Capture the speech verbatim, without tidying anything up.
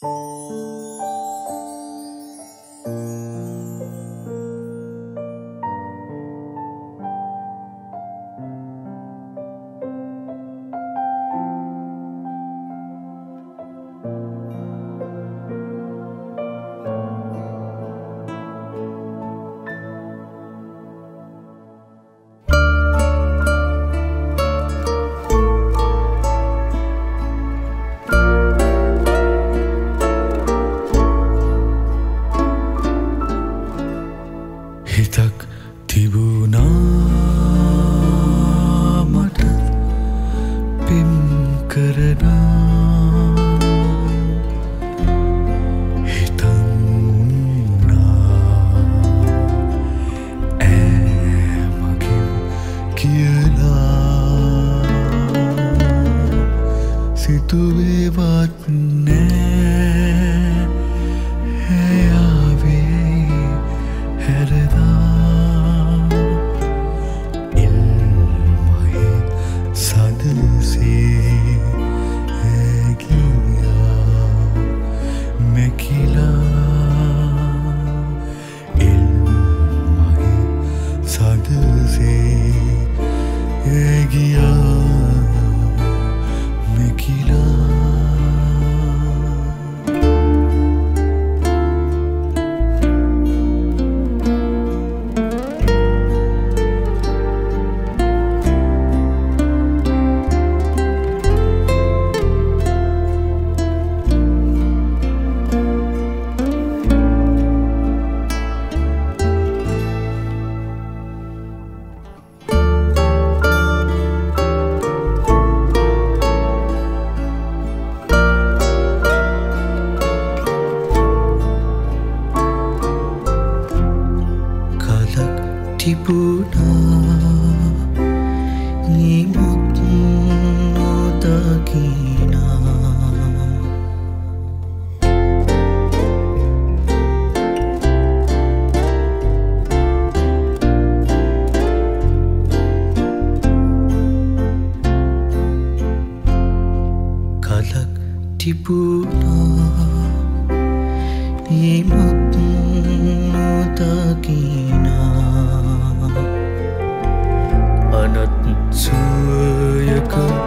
Anat suya ka